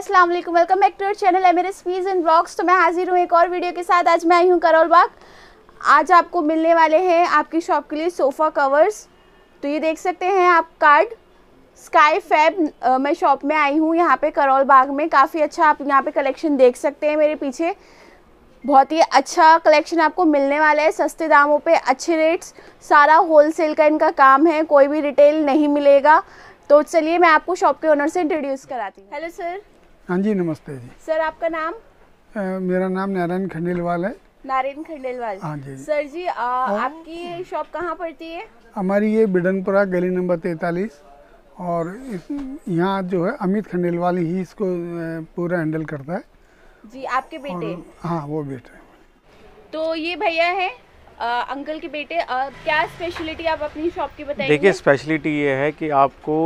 अस्सलाम वालेकुम, welcome back to our channel m.a recipes and vlogs। तो मैं हाजिर हूँ एक और वीडियो के साथ। आज मैं आई हूँ करोल बाग। आज आपको मिलने वाले हैं आपकी शॉप के लिए सोफ़ा कवर्स। तो ये देख सकते हैं आप कार्ड, स्काई फैब मैं शॉप में आई हूँ यहाँ पे करोल बाग में। काफ़ी अच्छा आप यहाँ पे कलेक्शन देख सकते हैं मेरे पीछे। बहुत ही अच्छा कलेक्शन आपको मिलने वाला है, सस्ते दामों पर अच्छे रेट्स। सारा होलसेल का इनका काम है, कोई भी रिटेल नहीं मिलेगा। तो चलिए मैं आपको शॉप के ओनर से इंट्रोड्यूस कराती हूँ। Hello sir. हाँ जी, नमस्ते जी। सर आपका नाम? मेरा नाम नारायण खंडेलवाल है। नारायण खंडेलवाल। हाँ जी। सर जी आपकी शॉप कहाँ पड़ती है? हमारी ये बिडनपुरा गली नंबर 43 और यहाँ जो है अमित खंडेलवाल ही इसको पूरा हैंडल करता है। जी आपके बेटे? हाँ वो बेटे। तो ये भैया है अंकल के बेटे। क्या स्पेशलिटी आप अपनी शॉप की बताइए? देखिए स्पेशलिटी ये है कि आपको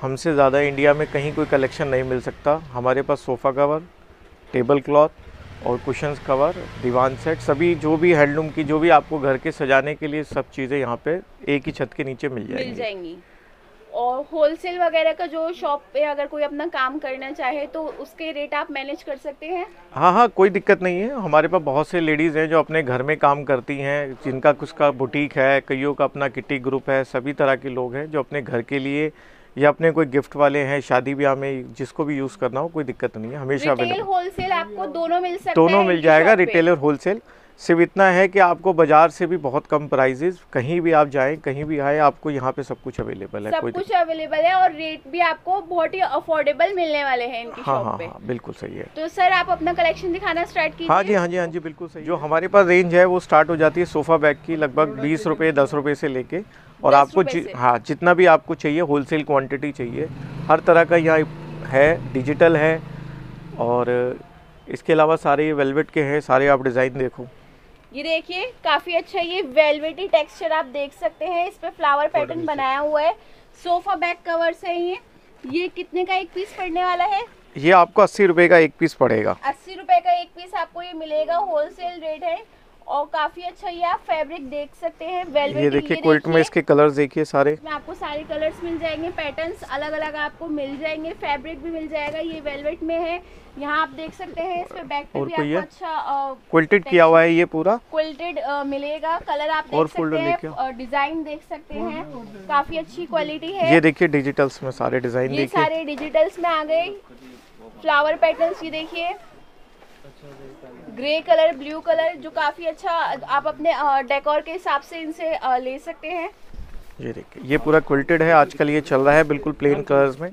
हमसे ज़्यादा इंडिया में कहीं कोई कलेक्शन नहीं मिल सकता। हमारे पास सोफ़ा कवर, टेबल क्लॉथ और कुशन्स कवर, दीवान सेट, सभी जो भी हैंडलूम की जो भी आपको घर के सजाने के लिए सब चीज़ें यहाँ पे एक ही छत के नीचे मिल जाएंगी। और होलसेल वगैरह का जो शॉप पे अगर कोई अपना काम करना चाहे तो उसके रेट आप मैनेज कर सकते हैं? हाँ हाँ, कोई दिक्कत नहीं है। हमारे पास बहुत से लेडीज़ हैं जो अपने घर में काम करती हैं, जिनका कुछ का बुटीक है, कईयों का अपना किटी ग्रुप है। सभी तरह के लोग हैं जो अपने घर के लिए या अपने कोई गिफ्ट वाले हैं, शादी ब्याह में, जिसको भी यूज़ करना हो कोई दिक्कत नहीं है। हमेशा रिटेल होलसेल आपको दोनों मिल सकता है। दोनों मिल जाएगा, रिटेल और होलसेल। सिर्फ इतना है कि आपको बाजार से भी बहुत कम प्राइसेस, कहीं भी आप जाएं, कहीं भी आए, आपको यहाँ पे सब कुछ अवेलेबल है। सब कुछ अवेलेबल है और रेट भी आपको बहुत ही अफोर्डेबल मिलने वाले हैं इनकी शॉप पे। बिल्कुल सही है। तो सर आप अपना कलेक्शन दिखाना स्टार्ट कीजिए। हाँ जी हाँ जी हाँ जी, बिल्कुल सही। जो हमारे पास रेंज है वो स्टार्ट हो जाती है सोफ़ा बैग की लगभग 20 रुपये, 10 रुपये से लेके, और आपको हाँ जितना भी आपको चाहिए होलसेल क्वान्टिटी चाहिए, हर तरह का यहाँ है। डिजिटल है और इसके अलावा सारे वेलवेट के हैं। सारे आप डिज़ाइन देखो, ये देखिए काफ़ी अच्छा ये वेलवेटी टेक्सचर आप देख सकते हैं। इस पे फ्लावर पैटर्न बनाया हुआ है। सोफा बैक कवर्स है ये कितने का एक पीस पड़ने वाला है? ये आपको 80 रुपए का एक पीस पड़ेगा। 80 रुपए का एक पीस आपको ये मिलेगा, होलसेल रेट है। और काफी अच्छा ये आप फैब्रिक देख सकते हैं वेलवेट। ये देखिए क्विल्ट में इसके कलर्स देखिए, सारे आपको सारे कलर्स मिल जाएंगे, पैटर्न्स अलग अलग आपको मिल जाएंगे, फैब्रिक भी मिल जाएगा। ये वेलवेट में है, यहाँ आप देख सकते हैं। इस पे बैक पे भी आपको अच्छा क्विल्टेड किया हुआ है, ये पूरा क्विल्टेड मिलेगा। कलर आप देख सकते हैं और डिजाइन देख सकते हैं, काफी अच्छी क्वालिटी है। ये देखिए डिजिटल्स में सारे डिजाइन, ये सारे डिजिटल्स में आ गए। फ्लावर पैटर्न्स ये देखिए, ग्रे कलर, ब्लू कलर, जो काफी अच्छा आप अपने डेकोर के हिसाब से इनसे ले सकते हैं। ये देखिए ये पूरा क्विल्टेड है, आजकल ये चल रहा है बिल्कुल प्लेन कलर्स में।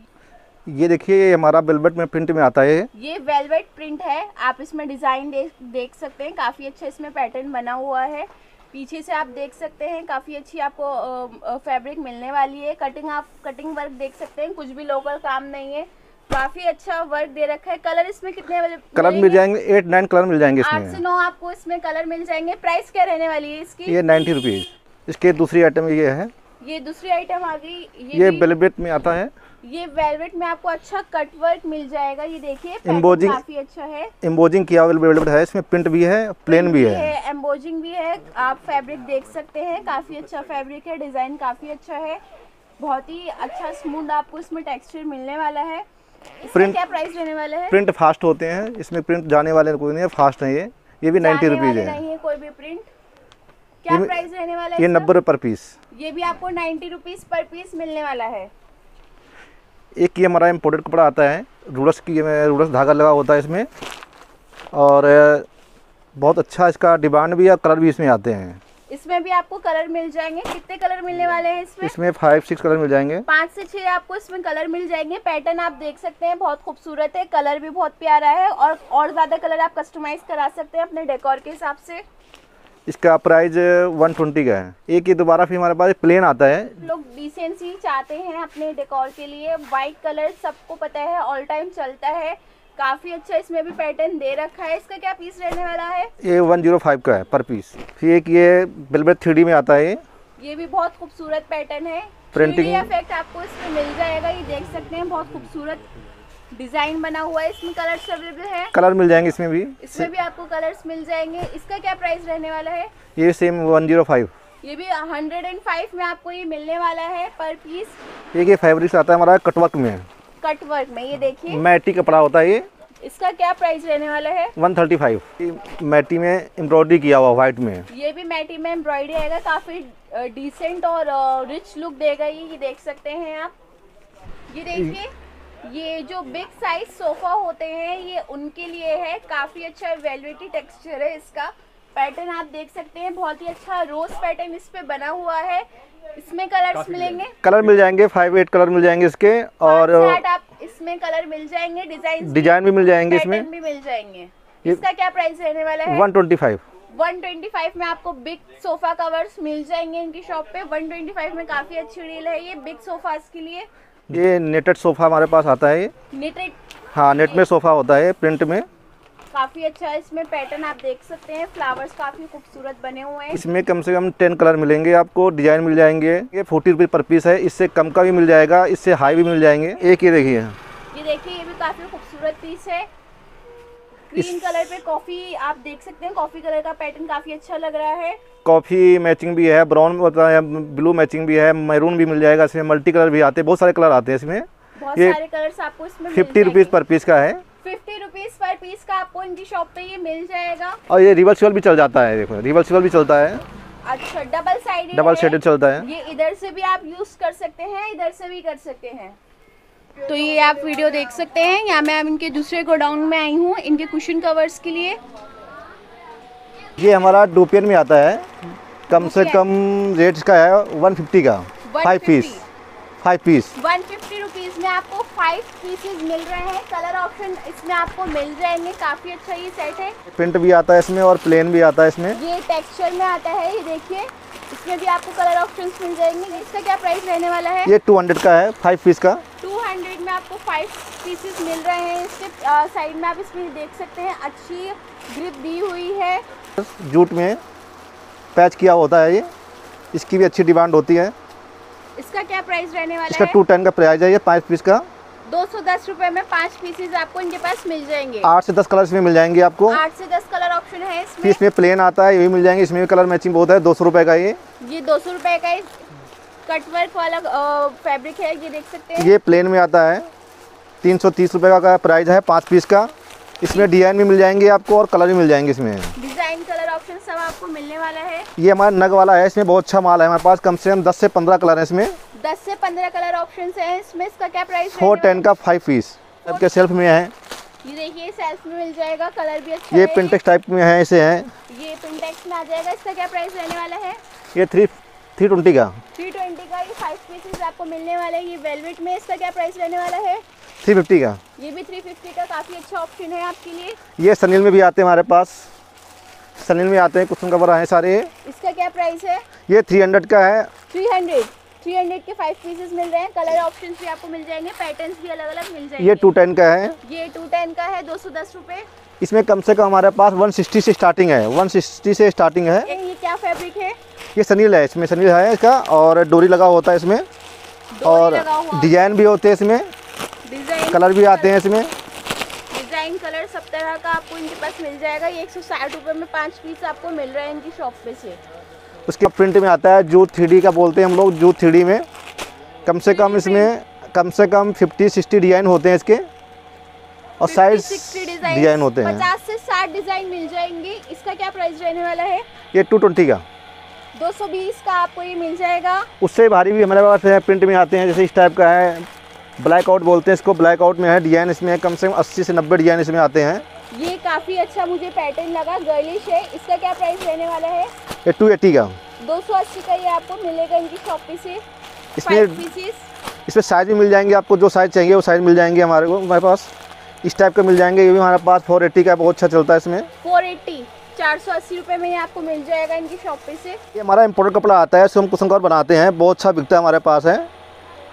ये देखिए ये हमारा वेलवेट में प्रिंट में आता है। ये वेलवेट प्रिंट है, आप इसमें डिजाइन देख सकते हैं। काफी अच्छा इसमें पैटर्न बना हुआ है, पीछे से आप देख सकते हैं। काफी अच्छी आपको फैब्रिक मिलने वाली है। कटिंग आप कटिंग वर्क देख सकते हैं, कुछ भी लोकल काम नहीं है। काफी अच्छा वर्क दे रखा है। कलर इसमें कितने कलर मिल जाएंगे? 8-9 कलर मिल जाएंगे इसमें। 8 से 9 आपको इसमें कलर मिल जाएंगे। प्राइस क्या रहने वाली है इसकी? ये 90 रुपीज। इसके दूसरी आइटम ये है, ये दूसरी आइटम आ गई। ये वेलवेट में आता है। ये वेलवेट में आपको अच्छा कट वर्क मिल जाएगा। ये देखिए एम्बोजिंग काफी अच्छा है, एम्बोजिंग किया हुआ वेलवेट है। इसमें प्रिंट भी है, प्लेन भी है, एम्बोजिंग भी है। आप फैब्रिक देख सकते हैं, काफी अच्छा फैब्रिक है, डिजाइन काफी अच्छा है। बहुत ही अच्छा स्मूथ आपको इसमें टेक्सचर मिलने वाला है। प्रिंट क्या प्राइस रहने वाले हैं? प्रिंट फास्ट होते हैं, इसमें प्रिंट जाने वाले कोई नहीं है, फास्ट नहीं है। ये भी 90 रुपीज है, कोई भी प्रिंट। क्या प्राइस रहने वाला है? ये 90 पर पीस। ये भी आपको 90 रुपीज पर पीस मिलने वाला है। एक ये हमारा इम्पोर्टेड कपड़ा आता है, रूरस की रूरस धागा लगा होता है इसमें, और बहुत अच्छा इसका डिमांड भी है, कलर भी इसमें आते हैं। इसमें भी आपको कलर मिल जाएंगे। कितने कलर मिलने वाले हैं इसमें? इसमें 5-6 कलर मिल जाएंगे, 5 से 6 आपको इसमें कलर मिल जाएंगे। पैटर्न आप देख सकते हैं, बहुत खूबसूरत है, कलर भी बहुत प्यारा है, और ज़्यादा कलर आप कस्टमाइज करा सकते हैं अपने डेकोर के हिसाब से। इसका प्राइस 120 का है। एक ये दोबारा फिर हमारे पास प्लेन आता है। लोग डिसेंसी चाहते हैं अपने डेकोर के लिए, वाइट कलर सबको पता है ऑल टाइम चलता है, काफी अच्छा इसमें भी पैटर्न दे रखा है। इसका क्या पीस रहने वाला है? ये 105 का है पर पीस। फिर एक ये वेलवेट 3D में आता है, ये भी बहुत खूबसूरत पैटर्न है, प्रिंटिंग इफेक्ट आपको इसमें मिल जाएगा। ये देख सकते हैं बहुत खूबसूरत डिजाइन बना हुआ है, इसमें कलर्स अवेलेबल है, कलर मिल जाएंगे इसमें भी। इसमें भी आपको कलर्स मिल जाएंगे। इसका क्या प्राइस रहने वाला है? ये सेम 105, ये भी 105 में आपको ये मिलने वाला है पर पीस। एक ये फैब्रिक्स आता है हमारा कटवर्क में, कटवर्क में ये देखिए मैटी कपड़ा होता है ये। इसका क्या प्राइस रहने वाला है? 135। मैटी में एम्ब्रॉयडरी किया हुआ व्हाइट में, ये भी मैटी में एम्ब्रॉयडरी आएगा, काफी डिसेंट और रिच लुक देगा ये देख सकते हैं आप। ये देखिए ये जो बिग साइज सोफा होते हैं ये उनके लिए है, काफी अच्छा वेलवेटी टेक्सचर है इसका। पैटर्न आप देख सकते हैं बहुत ही अच्छा रोज पैटर्न इस पे बना हुआ है। इसमें कलर्स मिलेंगे, कलर मिल जाएंगे 5-8 कलर मिल जाएंगे इसके, और आप इसमें कलर मिल जाएंगे, डिजाइन भी मिल जाएंगे, इसमें भी मिल जाएंगे। इसका क्या प्राइस रहने वाला है? 125। 125 में आपको बिग सोफा कवर्स मिल जाएंगे इनकी शॉप पे। 125 में काफी अच्छी डील है ये बिग सोफा के लिए। ये नेटेड सोफा हमारे पास आता है, नेटेड, हाँ नेट में सोफा होता है प्रिंट में, काफी अच्छा इसमें पैटर्न आप देख सकते हैं, फ्लावर्स काफी खूबसूरत बने हुए हैं। इसमें कम से कम 10 कलर मिलेंगे आपको, डिजाइन मिल जाएंगे। ये 40 रुपये पर पीस है, इससे कम का भी मिल जाएगा, इससे हाई भी मिल जाएंगे। एक ये देखिए, ये देखिए ये भी काफी खूबसूरत पीस है, ग्रीन कलर पे कॉफी आप देख सकते हैं, कॉफी कलर का पैटर्न काफी अच्छा लग रहा है। कॉफी मैचिंग भी है, ब्राउन होता है, ब्लू मैचिंग भी है, मैरून भी मिल जाएगा, इसमें मल्टी कलर भी आते हैं, बहुत सारे कलर आते हैं इसमें। बहुत सारे कलर्स आपको इसमें 50 रुपीज पर पीस का है, 50 रुपीज पर पीस का आपको इनकी शॉप पे ये मिल जाएगा। और ये रिवर्सिबल भी चल जाता है, देखो रिवर्सिबल भी चलता है। अच्छा डबल साइडेड चलता है, ये इधर से भी आप यूज कर सकते हैं, इधर से भी कर सकते हैं। तो ये आप वीडियो देख सकते हैं, यहाँ मैं इनके दूसरे गोडाउन में आई हूँ इनके कुशन कवर्स के लिए। ये हमारा डोपियन में आता है, कम से कम रेट का है 150 का, 5 पीस 150 रुपीज में आपको 5 पीसेज मिल रहे हैं। कलर ऑप्शन इसमें आपको मिल जाएंगे, काफी अच्छा ये सेट है। प्रिंट भी आता है इसमें और प्लेन भी आता है इसमें, ये टेक्सचर में आता है, ये देखिए इसमें भी आपको कलर ऑप्शन मिल जाएंगे। इसका क्या प्राइस रहने वाला है? ये 200 का है, 5 पीस का, 200 में आपको 5 पीसेस मिल रहे हैं। इसके साइड में आप इसमें देख सकते हैं अच्छी ग्रिप दी हुई है, जूट में पैच किया होता है ये, इसकी भी अच्छी डिमांड होती है। इसका क्या प्राइस रहने वाला है? इसका 210 का प्राइस है, ये 5 पीस का 210 रुपए में 5 पीसेस आपको इनके पास मिल जाएंगे। 8 से 10 कलर इसमें मिल जाएंगे आपको, 8 से 10 कलर ऑप्शन है इसमें। इसमें प्लेन आता है ये भी मिल जाएंगे, इसमें भी कलर मैचिंग बहुत है। 200 रुपए का ये 200 रुपए का कटवर्क वाला फैब्रिक है, ये देख सकते हैं। ये प्लेन में आता है 330 रुपए का प्राइस है, 5 पीस का। इसमें डिजाइन भी मिल जाएंगे आपको और कलर भी मिल जाएंगे, इसमें डिजाइन कलर ऑप्शन सब आपको मिलने वाला है। ये हमारा नग वाला है, इसमें बहुत अच्छा माल है हमारे पास, कम से कम 10 से 15 कलर है इसमें, 10 से 15 कलर ऑप्शन है इसमें। इसका क्या प्राइस? 410 का 5 पीस आपके सेल्फ में है, ये देखिए सेल्फ में मिल जाएगा, कलर भी अच्छा। ये पिंटेक्स टाइप में है, इसे है ये पिंटेक्स में आ जाएगा। इसका क्या प्राइस रहने वाला है? ये 320 का, 320 का ये 5 पीसेस आपको मिलने वाला है। ये वेलवेट में इसका क्या प्राइस रहने वाला है? 350 का, ये भी 350 का काफी अच्छा ऑप्शन है आपके लिए। ये सनील में भी आते हैं हमारे पास, सनील में आते हैं कुशन कवर आए सारे। इसका क्या प्राइस है? ये 300 का है, 300 के 5 पीसेस मिल रहे हैं, कलर ऑप्शन भी आपको मिल जाएंगे, पैटर्न भी अलग अलग मिल जाएंगे। ये 210 का है, ये 210 का है 210 रुपए। इसमें कम से कम हमारे पास 160 से स्टार्टिंग है, 160 से स्टार्टिंग है। ये क्या फैब्रिक है? ये सनील है, इसमें सनील है इसका, और डोरी लगा होता है इसमें, और डिजाइन भी होते हैं इसमें, कलर भी आते हैं इसमें, डिजाइन कलर सब तरह का आपको इनके पास मिल जाएगा। ये 160 रुपये में 5 पीस आपको मिल रहा है इनकी शॉप पे से। उसके प्रिंट में आता है जूट 3D का, बोलते हैं हम लोग जूट 3D में, कम से कम इसमें 50-60 डिजाइन होते हैं इसके। और साइज डिजाइन होते हैं 50 से 60 डिजाइन मिल जाएंगे। इसका क्या प्राइस रहने वाला है? ये 220 का 220 का आपको ये मिल जाएगा। उससे भारी भी हमारे पास प्रिंट में आते हैं, जैसे इस टाइप का है, ब्लैकआउट बोलते हैं इसको, ब्लैकआउट में है डिजाइन, इसमें कम से कम 80 से 90 डिजाइन इसमें आते हैं। ये काफी अच्छा मुझे पैटर्न लगा, गर्लिश है। इसका क्या प्राइस रहने वाला है? ये 280 का 280 का ये आपको मिलेगा इनकी शॉप पे से। इसमें साइज भी मिल जाएंगे आपको, जो साइज चाहिए वो साइज मिल जाएंगे हमारे को। हमारे पास इस टाइप का मिल जाएंगे, ये भी हमारे पास 480 का बहुत अच्छा चलता है। इसमें 480 480 रुपये में आपको मिल जाएगा इनकी शॉप पे से। ये हमारा इम्पोर्टेड कपड़ा आता है, इसको हम कुशन कवर बनाते हैं, बहुत अच्छा बिकता है हमारे पास है।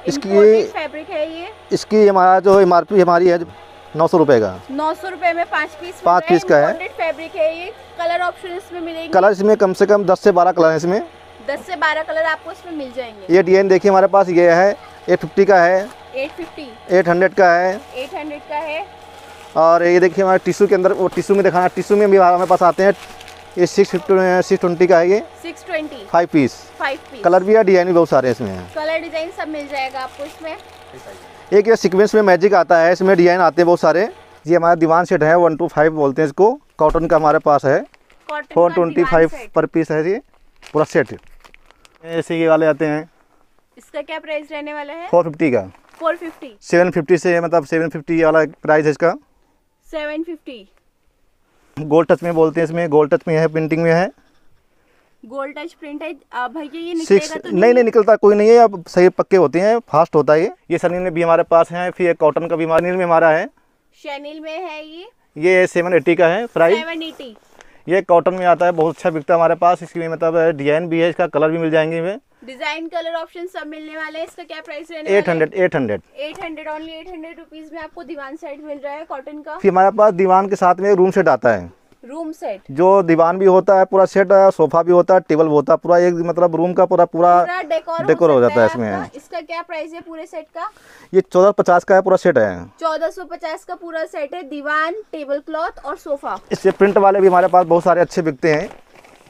इसकी फैब्रिक है ये, इसकी हमारा जो MRP हमारी है 900 रुपये का, 900 रुपये में 5 पीस का है। फैब्रिक है ये, कलर ऑप्शन इसमें मिलेंगे, कलर इसमें कम से कम 10 से 12 कलर है, इसमें 10 से 12 कलर आपको इसमें मिल जाएंगे। ये डिजाइन देखिए हमारे पास ये है 850 का है, 800 का है, 800 का है। और ये देखिए हमारे टिश्यू के अंदर, वो टिश्यू में दिखाना, टिश्यू में भी हमारे पास आते हैं। ये 620 का है, ये 620 5 पीस। कलर भी है, डिजाइन भी बहुत सारे इसमें है, कलर डिजाइन सब मिल जाएगा आपको इसमें। एक ये सीक्वेंस में मैजिक आता है, इसमें डिजाइन आते हैं बहुत सारे। ये हमारा दीवान सेट है, 125 बोलते हैं इसको, कॉटन का हमारे पास है, 425 पर पीस है ये पूरा सेट। ऐसे ये वाले आते हैं, इसका क्या प्राइस रहने वाला है? 450 का 450 750 से, मतलब 750 वाला प्राइस है इसका, 750। गोल्ड टच में बोलते हैं, इसमें गोल्ड टच में है, प्रिंटिंग में है, गोल्ड टच प्रिंट है। भैया ये निकलेगा तो नहीं निकलता कोई नहीं है, अब सही पक्के होते हैं, फास्ट होता है ये शनील में भी हमारे पास है, फिर कॉटन का भी शनील में हमारा है, शनील में है ये 780 का है प्राइस, 780। ये कॉटन में आता है, बहुत अच्छा बिकता है हमारे पास। इसमें मतलब डिजाइन भी है, इसका कलर भी मिल जाएंगे, हमें डिजाइन कलर ऑप्शन सब मिलने वाले हैं। इसका क्या प्राइस रहने वाला है? 800 ओनली 800 रुपीस में आपको दीवान सेट मिल रहा है कॉटन का। फिर हमारे पास दीवान के साथ में रूम सेट आता है, रूम सेट जो दीवान भी होता है पूरा सेट, सोफा भी होता है, टेबल भी होता है, पूरा एक मतलब रूम का पूरा डेकोर हो जाता है इसमें। इसका क्या प्राइस है पूरे सेट का? ये 1450 का है, पूरा सेट है 1450 का, पूरा सेट है, दीवान, टेबल क्लॉथ और सोफा। इससे प्रिंट वाले भी हमारे पास बहुत सारे अच्छे बिकते हैं,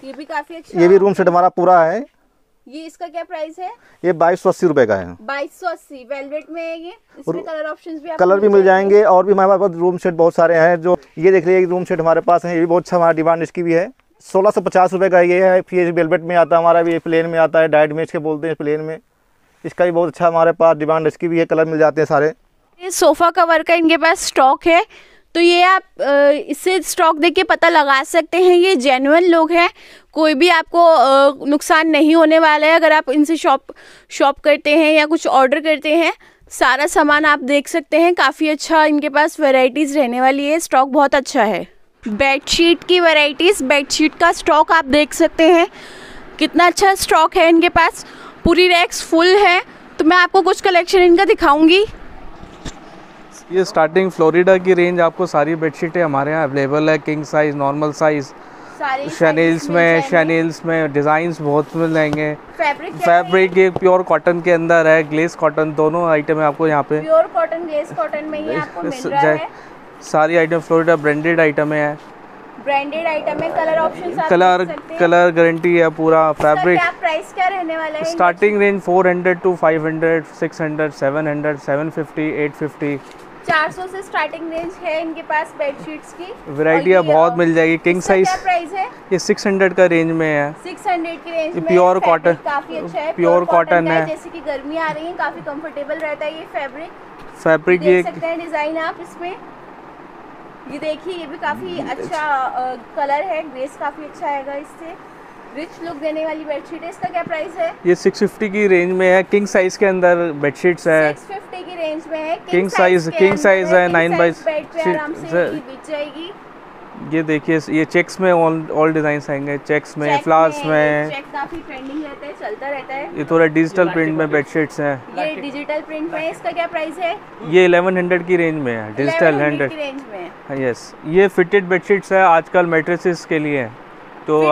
ये भी काफी अच्छा, ये भी रूम सेट हमारा पूरा है। ये इसका क्या प्राइस है? ये 2280 रुपए का है, 2280 वेलवेट में है ये। इसमें कलर ऑप्शंस भी, कलर भी मिल जाएंगे। और भी हमारे पास रूम सेट बहुत सारे हैं, जो ये देख लीजिए रूम सेट हमारे पास है, ये भी बहुत अच्छा हमारा डिमांड इसकी भी है। 1650 रुपए का ये है, फिर वेलवेट में आता है हमारा, भी प्लेन में आता है, डाइट में इसके बोलते हैं, प्लेन में। इसका भी बहुत अच्छा हमारे पास डिमांड इसकी भी है, कलर मिल जाते हैं सारे। ये सोफा कवर का इनके पास स्टॉक है, तो ये आप इससे स्टॉक देख के पता लगा सकते हैं ये जेन्युइन लोग हैं, कोई भी आपको नुकसान नहीं होने वाला है। अगर आप इनसे शॉप करते हैं या कुछ ऑर्डर करते हैं, सारा सामान आप देख सकते हैं। काफ़ी अच्छा इनके पास वैरायटीज़ रहने वाली है, स्टॉक बहुत अच्छा है। बेडशीट की वैरायटीज़, बेडशीट का स्टॉक आप देख सकते हैं, कितना अच्छा स्टॉक है इनके पास, पूरी रैक्स फुल है। तो मैं आपको कुछ कलेक्शन इनका दिखाऊँगी। ये स्टार्टिंग फ्लोरिडा की रेंज आपको सारी बेडशीटें हमारे यहाँ अवेलेबल है, king size, normal size, chenilles में डिज़ाइंस बहुत मिल जाएंगे। फैब्रिक ये प्योर कॉटन के अंदर है, ग्लेस कॉटन, दोनों आइटम है आपको यहाँ पे, प्योर कॉटन ग्लेस कॉटन में ही आपको मिल रहा है। सारी आइटम फ्लोरिडा ब्रांडेड आइटम है, ब्रांडेड आइटम है, कलर ऑप्शन, कलर गारंटी है पूरा। फैब्रिक प्राइस क्या रहने वाला है? स्टार्टिंग रेंज 400 to 500, 600, 700, 750, 850 400 से स्टार्टिंग रेंज है इनके पास बेडशीट्स की। वैरायटी अब बहुत मिल जाएगी। किंग साइज क्या प्राइस है? ये 600 का रेंज में है, 600 की रेंज में। प्योर कॉटन, काफी अच्छा है, प्योर कॉटन है, जैसे कि गर्मी आ रही है, काफी कंफर्टेबल रहता है ये फैब्रिक। ये देख सकते हैं डिजाइन आप इसमें, ये देखिए, ये भी काफी अच्छा कलर है, ग्रेस काफी अच्छा आएगा इससे, रिच लुक देने वाली बेडशीट है। इसका क्या प्राइस है? ये 650 की रेंज में है, किंग साइज के अंदर बेडशीट्स है, 650 की रेंज में है, किंग साइज है, 9 by 6 बेड पे आराम से बिक जाएगी। ये देखिए, ये चेक्स में ऑल डिजाइंस आएंगे, चेक्स में, फ्लावर्स में, चेक काफी ट्रेंडिंग रहता है, चलता रहता है। ये थोड़ा डिजिटल प्रिंट में बेडशीट्स हैं, ये डिजिटल प्रिंट में। इसका क्या प्राइस है? ये 1100 की रेंज में है, डिजिटल 100 की रेंज में। यस, ये फिटेड बेडशीट्स है, आजकल मैट्रेसेस के लिए है तो यस।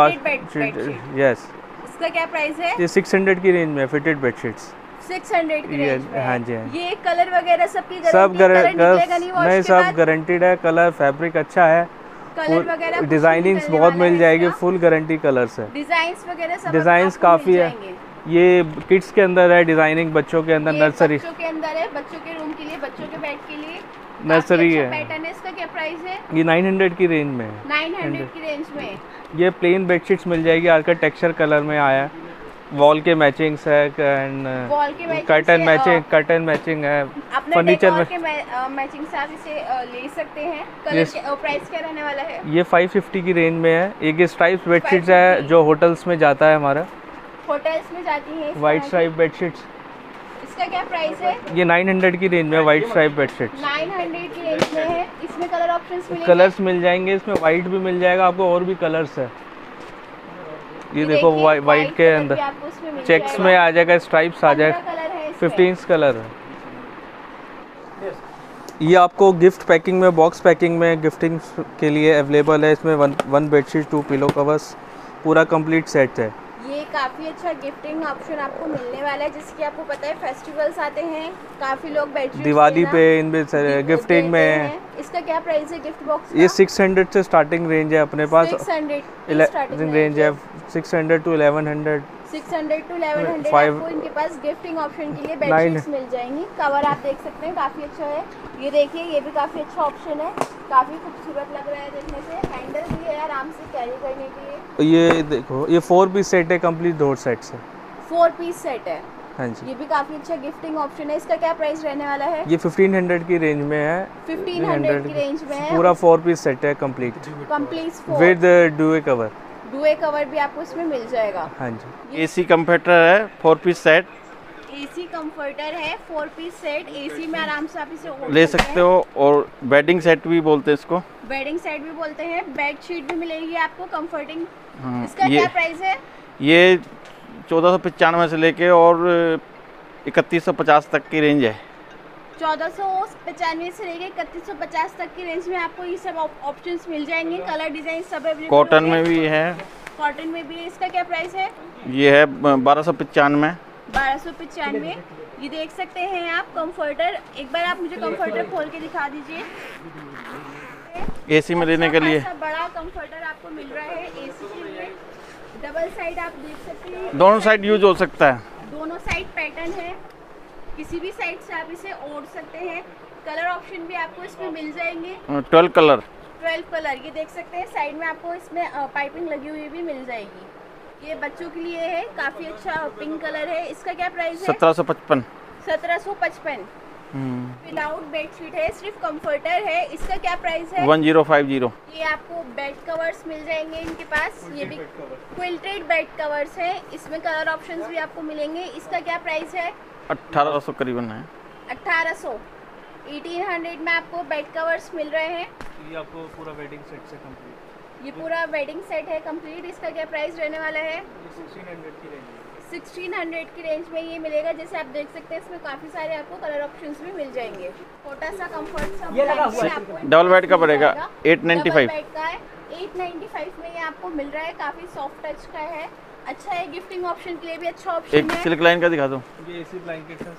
इसका क्या प्राइस है? ये 600 की रेंज में फिटेड बेडशीट्स, 600 की रेंज में। हाँ जी, ये कलर वगैरह सबकी गारंटी, सब गारंटीड है, कलर फैब्रिक अच्छा है, कलर वगैरह डिजाइनिंग्स बहुत मिल जाएगी, फुल गारंटी कलर्स है, डिजाइंस वगैरह सब, डिजाइंस काफी है। ये किड्स के अंदर है डिजाइनिंग, बच्चों के अंदर, नर्सरी, बच्चों के अंदर है, बच्चों के रूम के लिए, बच्चों के बेड के लिए। नर्सरी है। पैटर्न है इसका, क्या प्राइस है? ये 900 की रेंज में है। 900 की रेंज में ये प्लेन बेडशीट्स मिल जाएगी। आर्किटेक्चर कलर में आया, वॉल के मैचिंग्स है and curtain matching, curtain matching है, फर्नीचर मैचिंग से आप इसे ले सकते हैं। कलर प्राइस क्या रहने वाला है? ये 550 की रेंज में है। एक स्ट्राइप्स बेडशीट्स है जो होटल्स में जाता है, हमारा होटल्स में जाती है वाइट स्ट्राइप बेडशीट्स। इसका क्या प्राइस है? ये 900 की रेंज में वाइट स्ट्राइप बेडशीट्स 900 की रेंज में है। इसमें कलर ऑप्शंस मिलेंगे, कलर्स मिल जाएंगे इसमें, वाइट भी मिल जाएगा आपको, और भी कलर्स है। ये देखो वाइट के अंदर चेक्स में आ जाएगा, स्ट्राइप्स आ जाएगा, 15 कलर है। ये आपको गिफ्ट पैकिंग में, बॉक्स पैकिंग में गिफ्टिंग के लिए अवेलेबल है। इसमें वन बेडशीट, 2 पिलो कवर्स, पूरा कंप्लीट सेट है। ये काफ़ी अच्छा गिफ्टिंग ऑप्शन आपको मिलने वाला है, जिसकी आपको पता है फेस्टिवल्स आते हैं, काफ़ी लोग बेडशीट दिवाली पे इन गिफ्टिंग में। इसका क्या प्राइस है गिफ्ट बॉक्स का? ये 600 से स्टार्टिंग रेंज है अपने पास, 600 रेंज है, 600 to 1100, 600 to 1100 आपको इनके पास गिफ्टिंग ऑप्शन के लिए बेडशीट्स मिल जाएंगी। कवर आप देख सकते हैं काफ़ी अच्छा है, ये देखिए, ये भी काफ़ी अच्छा ऑप्शन है, काफ़ी खूबसूरत लग रहा है देखने से। हैंडल भी है आराम से कैरी करने के लिए। ये देखो, ये 4 पीस सेट है, कंप्लीट 2 सेट है, 4 पीस सेट है। हाँ जी, ये भी काफ़ी अच्छा गिफ्टिंग ऑप्शन है। इसका क्या प्राइस रहने वाला है? ये 1500 की रेंज में है, 1500 की रेंज में है। पूरा 4 पीस सेट है, complete with duvet cover, duvet cover भी आपको इसमें मिल जाएगा। हाँ जी, एसी कंफर्टर है 4 पीस सेट, एसी कंफर्टर है 4 पीस सेट, एसी में आराम से आप इसे ले सकते हो। और बेडिंग सेट भी बोलते हैं इसको, बेडिंग सेट भी बोलते हैं, बेड शीट भी मिलेगी आपको कंफर्टिंग। इसका क्या प्राइस है? ये 1495 से लेके और 3150 तक की रेंज है। 1495 से लेके 3150 तक की रेंज में आपको ये सब ऑप्शंस मिल जाएंगे, कलर डिजाइन सब अवेलेबल। कॉटन में भी है, कॉटन में भी है। इसका क्या प्राइस है? ये है 1295, 1295। ये देख सकते हैं आप कंफर्टर, एक बार आप मुझे कंफर्टर खोल के दिखा दीजिए। एसी में लेने के लिए बड़ा कंफर्टर आपको मिल रहा है, एसी के लिए डबल साइड आप देख सकते हैं, दोनों साइड यूज हो सकता है, दोनों साइड पैटर्न है, किसी भी साइड से आप इसे ओढ़ सकते हैं। कलर ऑप्शन भी आपको इसमें मिल जाएंगे, 12 कलर ये देख सकते हैं। साइड में आपको इसमें पाइपिंग लगी हुई भी मिल जाएगी। ये बच्चों के लिए है, काफी अच्छा पिंक कलर है। इसका क्या प्राइस है? 1755, 1755। विदाउट बेडशीट है, सिर्फ कंफर्टर है। इसका क्या प्राइस है? 1050। ये आपको बेड कवर्स मिल जाएंगे इनके पास, ये भी क्विल्टेड बेड कवर्स है, इसमें कलर ऑप्शंस भी आपको मिलेंगे। इसका क्या प्राइस है? 1800 करीबन है, 1800, 1800 में आपको बेड कवर्स मिल रहे हैं। ये आपको पूरा वेडिंग सेट से कंप्लीट, ये पूरा वेडिंग सेट है कंप्लीट। इसका क्या प्राइस रहने वाला है? 1600 की रेंज, 1600 की रेंज में ये मिलेगा। जैसे आप देख सकते हैं इसमें काफी सारे आपको कलर ऑप्शंस भी मिल जाएंगे। छोटा सा कंफर्ट सा आपको डबल बेड का पड़ेगा 895, बेड का है 895 में ये आपको मिल रहा है। काफी सॉफ्ट टच का है, अच्छा है, गिफ्टिंग ऑप्शन के लिए भी अच्छा ऑप्शन है। एक सिल्क लाइन का दिखा दो, ये एसी ब्लैंकेट है,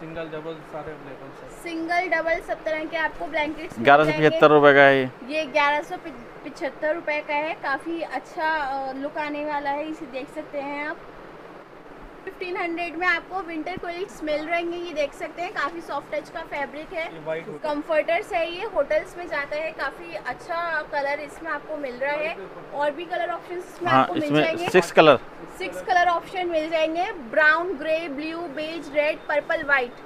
सिंगल डबल सारे अवेलेबल है, सिंगल डबल सब तरह के आपको ब्लैंकेट्स। 1175 रुपए का है ये 1175 रुपए का है। काफी अच्छा लुक आने वाला है, इसे देख सकते हैं आप। 1500 में आपको विंटर क्विल्ट्स मिल रहेंगे, ये देख सकते हैं, काफी सॉफ्ट टच का फैब्रिक है, कंफर्टर्स है, ये होटल्स में जाता है। काफी अच्छा कलर इसमें आपको मिल रहा है, और भी कलर ऑप्शंस इसमें आपको मिल जाएंगे। 6 कलर ऑप्शन मिल जाएंगे, brown, grey, blue, beige, red, purple, white.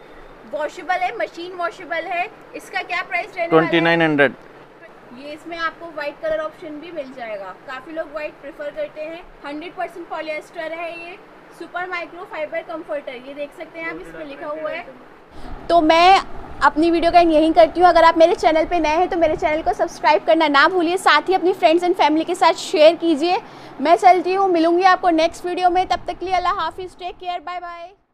Washable है, मशीन वॉशेबल है। इसका क्या प्राइस रहने वाला है? 2900। ये इसमें आपको व्हाइट कलर ऑप्शन भी मिल जाएगा, काफी लोग व्हाइट प्रेफर करते हैं। 100% पॉलिएस्टर है ये, सुपर माइक्रो फाइबर कंफर्टर, ये देख सकते हैं आप, इसमें लिखा हुआ है। तो मैं अपनी वीडियो का यहीं करती हूँ। अगर आप मेरे चैनल पे नए हैं तो मेरे चैनल को सब्सक्राइब करना ना भूलिए, साथ ही अपनी फ्रेंड्स एंड फैमिली के साथ शेयर कीजिए। मैं चलती हूँ, मिलूंगी आपको नेक्स्ट वीडियो में, तब तक के लिए अल्लाह हाफिज़, टेक केयर, बाय बाय।